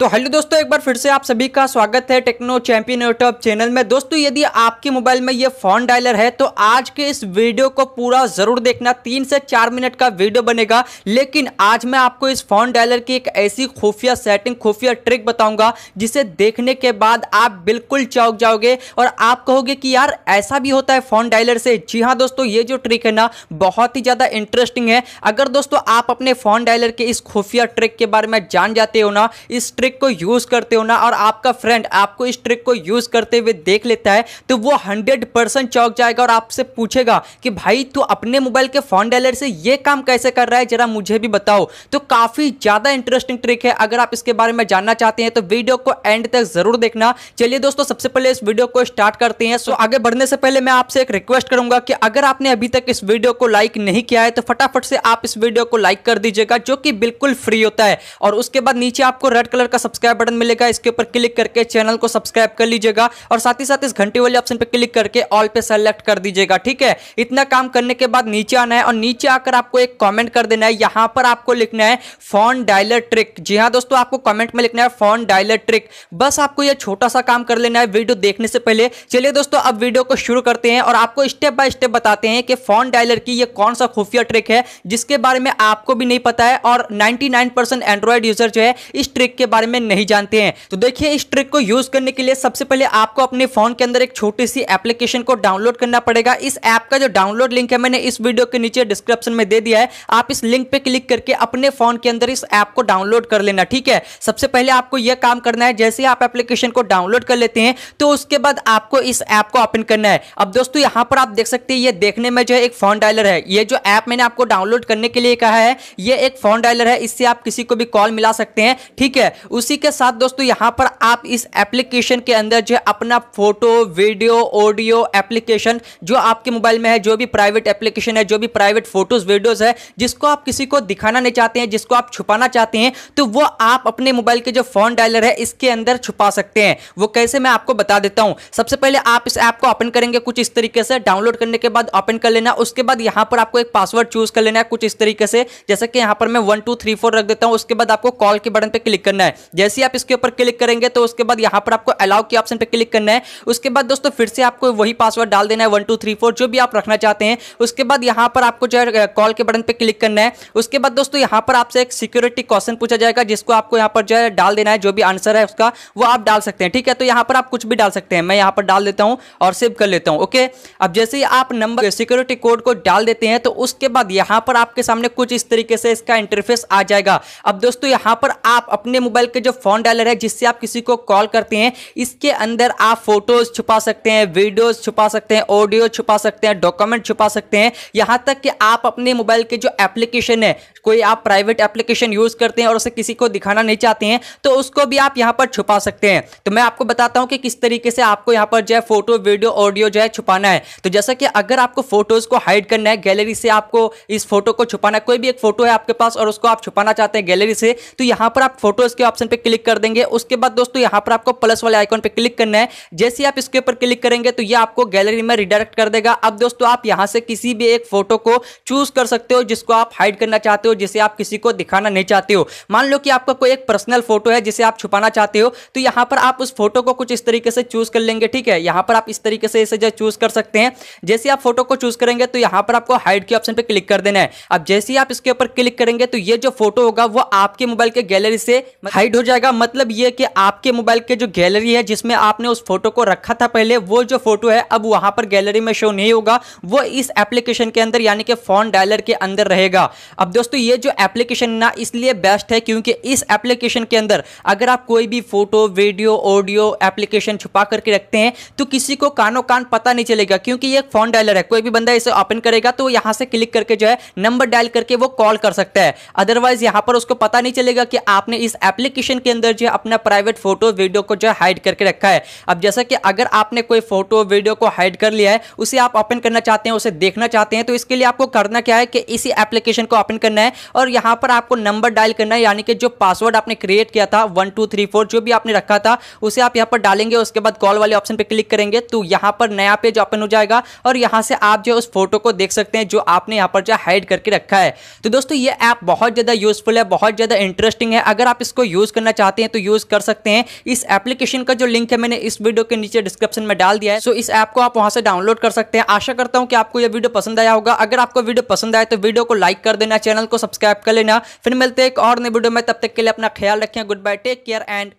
तो हेलो दोस्तों, एक बार फिर से आप सभी का स्वागत है टेक्नो चैंपियन यूट्यूब चैनल में। दोस्तों यदि आपके मोबाइल में ये फोन डायलर है तो आज के इस वीडियो को पूरा जरूर देखना। 3 से 4 मिनट का वीडियो बनेगा, लेकिन आज मैं आपको इस फोन डायलर की एक ऐसी खुफिया सेटिंग, खुफिया ट्रिक बताऊंगा जिसे देखने के बाद आप बिल्कुल चौंक जाओगे और आप कहोगे कि यार ऐसा भी होता है फोन डायलर से। जी हाँ दोस्तों, ये जो ट्रिक है ना बहुत ही ज़्यादा इंटरेस्टिंग है। अगर दोस्तों आप अपने फोन डायलर के इस खुफिया ट्रिक के बारे में जान जाते हो ना, इस ट्रिक को यूज करते हो ना, और आपका फ्रेंड आपको इस ट्रिक को यूज करते हुए देख लेता है तो वो 100% चौंक जाएगा और आपसे पूछेगा कि भाई तू अपने मोबाइल के फोन डायलर से ये काम कैसे कर रहा है, जरा मुझे भी बताओ। तो काफी ज्यादा इंटरेस्टिंग ट्रिक है। अगर आप इसके बारे में जानना चाहते हैं तो वीडियो को एंड तक जरूर देखना। चलिए दोस्तों, सबसे पहले इस वीडियो को स्टार्ट करते हैं। तो आगे बढ़ने से पहले मैं आपसे एक रिक्वेस्ट करूंगा कि अगर आपने अभी तक इस वीडियो को लाइक नहीं किया है तो फटाफट से आप इस वीडियो को लाइक कर दीजिएगा, जो कि बिल्कुल फ्री होता है। और उसके बाद नीचे आपको रेड कलर का सब्सक्राइब बटन मिलेगा, इसके ऊपर क्लिक करके चैनल को सब्सक्राइब कर लीजिएगा और साथ ही साथ इस घंटे वाले ऑप्शन पर क्लिक करके ऑल पे सेलेक्ट कर दीजिएगा। ठीक है, इतना काम करने के बाद नीचे आना है और नीचे आकर आपको एक कमेंट कर देना है। यहां पर आपको लिखना है फोन डायलर ट्रिक। जी हाँ दोस्तों, आपको कमेंट में लिखना है फोन डायलर ट्रिक। बस आपको यह छोटा सा काम कर लेना है वीडियो देखने से पहले। चलिए दोस्तों, अब वीडियो को शुरू करते हैं और आपको स्टेप बाय स्टेप बताते हैं कि फोन डायलर की यह कौन सा खुफिया ट्रिक है जिसके बारे में आपको भी नहीं पता है और 99% एंड्रॉइड यूजर जो है इस ट्रिक के बारे में नहीं जानते हैं। तो देखिए, इस ट्रिक को यूज करने के लिए सबसे पहले आपको अपने फोन के अंदर एक छोटी सी एप्लीकेशन को डाउनलोड करना पड़ेगा। इस ऐप का जो डाउनलोड लिंक है मैंने इस वीडियो के नीचे डिस्क्रिप्शन में दे दिया है। आप इस लिंक पे क्लिक करके अपने फोन के अंदर इस ऐप को डाउनलोड कर लेना। ठीक है, सबसे पहले आपको यह काम करना है। जैसे आप एप्लीकेशन को डाउनलोड कर लेते हैं तो उसके बाद आपको इस ऐप को ओपन करना है। अब दोस्तों यहाँ पर आप देख सकते हैं, ये देखने में जो है एक फोन डायलर है। ये जो ऐप मैंने आपको डाउनलोड करने के लिए कहा है ये एक फोन डायलर है, इससे आप किसी को भी कॉल मिला सकते हैं। ठीक है, उसी के साथ दोस्तों यहाँ पर आप इस एप्लीकेशन के अंदर जो है अपना फोटो, वीडियो, ऑडियो, एप्लीकेशन जो आपके मोबाइल में है, जो भी प्राइवेट एप्लीकेशन है, जो भी प्राइवेट फोटोज, वीडियोज है, जिसको आप किसी को दिखाना नहीं चाहते हैं, जिसको आप छुपाना चाहते हैं, तो वो आप अपने मोबाइल के जो फोन डायलर है इसके अंदर छुपा सकते हैं। वो कैसे, मैं आपको बता देता हूँ। सबसे पहले आप इस ऐप को ओपन करेंगे कुछ इस तरीके से। डाउनलोड करने के बाद ओपन कर लेना। उसके बाद यहाँ पर आपको एक पासवर्ड चूज कर लेना है कुछ इस तरीके से, जैसे कि यहाँ पर मैं 1 2 3 4 रख देता हूँ। उसके बाद आपको कॉल के बटन पर क्लिक करना है। जैसे आप इसके ऊपर क्लिक करेंगे तो उसके बाद यहाँ पर आपको अलाउ के ऑप्शन पे क्लिक करना है। उसके बाद दोस्तों फिर से आपको वही पासवर्ड डाल देना है 1 2 3 4 जो भी आप रखना चाहते हैं। उसके बाद यहाँ पर आपको जो है कॉल के बटन पे क्लिक करना है। उसके बाद दोस्तों यहाँ पर आपसे एक सिक्योरिटी क्वेश्चन पूछा जाएगा जिसको आपको यहाँ पर जो है डाल देना है, जो भी आंसर है उसका वो आप डाल सकते हैं। ठीक है, तो यहाँ पर आप कुछ भी डाल सकते हैं। मैं यहाँ पर डाल देता हूँ और सेव कर लेता हूँ। ओके, अब जैसे ही आप नंबर सिक्योरिटी कोड को डाल देते हैं तो उसके बाद यहाँ पर आपके सामने कुछ इस तरीके से इसका इंटरफेस आ जाएगा। अब दोस्तों यहाँ पर आप अपने मोबाइल के जो फोन डायलर है जिससे आप किसी को कॉल करते हैं इसके अंदर आप फोटोज छुपा सकते हैं, वीडियोज छुपा सकते हैं, ऑडियो छुपा सकते हैं, डॉक्यूमेंट छुपा सकते हैं, यहां तक कि आप अपने मोबाइल के जो एप्लीकेशन है, कोई आप प्राइवेट एप्लीकेशन यूज करते हैं और उसे किसी को दिखाना नहीं चाहते हैं तो उसको भी आप यहां पर छुपा सकते हैं। तो मैं आपको बताता हूं कि किस तरीके से आपको यहां पर जो है फोटो, वीडियो, ऑडियो जो है छुपाना है। तो जैसा कि अगर आपको फोटोज को हाइड करना है, गैलरी से आपको इस फोटो को छुपाना है, कोई भी एक फोटो है आपके पास और उसको आप छुपाना चाहते हैं गैलरी से, तो यहां पर आप फोटोज के ऑप्शन पे क्लिक कर देंगे। उसके बाद दोस्तों यहां पर आपको प्लस वाले आइकॉन पे क्लिक करना है। जैसे आप इसके ऊपर क्लिक करेंगे तो ये आपको गैलरी में रिडायरेक्ट कर देगा। अब दोस्तों आप यहां से किसी भी एक फोटो को चूज कर सकते हो जिसको आप हाइड करना चाहते हो, जिसे आप किसी को दिखाना नहीं चाहते हो। मान लो कि आपका कोई एक पर्सनल फोटो है जिसे आप छुपाना चाहते हो तो यहां पर आप उस फोटो को कुछ इस तरीके से चूज कर लेंगे। ठीक है, यहां पर आप इस तरीके से इसे जो चूज कर सकते हैं। जैसे आप फोटो को चूज करेंगे तो यहां पर आपको हाइड के ऑप्शन पर क्लिक कर देना है। अब जैसे ही आप इसके ऊपर क्लिक करेंगे तो ये जो फोटो होगा वो आपके मोबाइल के गैलरी से हाइड हो जाएगा। मतलब ये कि आपके मोबाइल के जो गैलरी है जिसमें आपने उस फोटो को रखा था पहले, वो जो फोटो है अब वहां पर गैलरी में शो नहीं होगा, वो इस एप्लीकेशन के अंदर यानी कि फोन डायलर के अंदर रहेगा। अब दोस्तों ये जो एप्लीकेशन ना इसलिए बेस्ट है क्योंकि इस एप्लीकेशन के अंदर अगर आप कोई भी फोटो, वीडियो, ऑडियो एप्लीकेशन छुपा करके रखते हैं तो किसी को कानो कान पता नहीं चलेगा क्योंकि ये एक फोन डायलर है। कोई भी बंदा इसे ओपन करेगा तो यहां से क्लिक करके जो है नंबर डायल करके वो कॉल कर सकता है, अदरवाइज यहां पर उसको पता नहीं चलेगा कि आपने इस एप्लीकेशन के अंदर जो है अपना प्राइवेट फोटो, वीडियो को जो है हाइड करके रखा है। अब जैसा कि अगर आपने कोई फोटो, वीडियो को हाइड कर लिया है, उसे आप ओपन करना चाहते हैं, उसे देखना चाहते हैं, तो इसके लिए आपको करना क्या है कि इसी एप्लीकेशन को ओपन करना है और यहां पर आपको नंबर डायल करना है यानी कि जो पासवर्ड आपने क्रिएट किया था 1 2 3 4 जो भी आपने रखा था उसे आप यहाँ पर डालेंगे। उसके बाद कॉल वाले ऑप्शन पर क्लिक करेंगे तो यहाँ पर नया पेज ओपन हो जाएगा और यहाँ से आप जो उस फोटो को देख सकते हैं जो आपने यहाँ पर जो हाइड करके रखा है। तो दोस्तों ये ऐप बहुत ज़्यादा यूजफुल है, बहुत ज़्यादा इंटरेस्टिंग है। अगर आप इसको यूज यूज़ करना चाहते हैं तो यूज़ कर सकते हैं। इस एप्लीकेशन का जो लिंक है मैंने इस वीडियो के नीचे डिस्क्रिप्शन में डाल दिया है। सो इस ऐप को आप वहाँ से डाउनलोड कर सकते हैं। आशा करता हूँ कि आपको यह वीडियो पसंद आया होगा। अगर आपको वीडियो पसंद आए तो वीडियो को लाइक कर देना, चैनल को सब्सक्राइब कर लेना। फिर मिलते हैं एक और नए वीडियो में, तब तक के लिए अपना ख्याल रखें। Good bye, take care and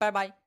bye bye.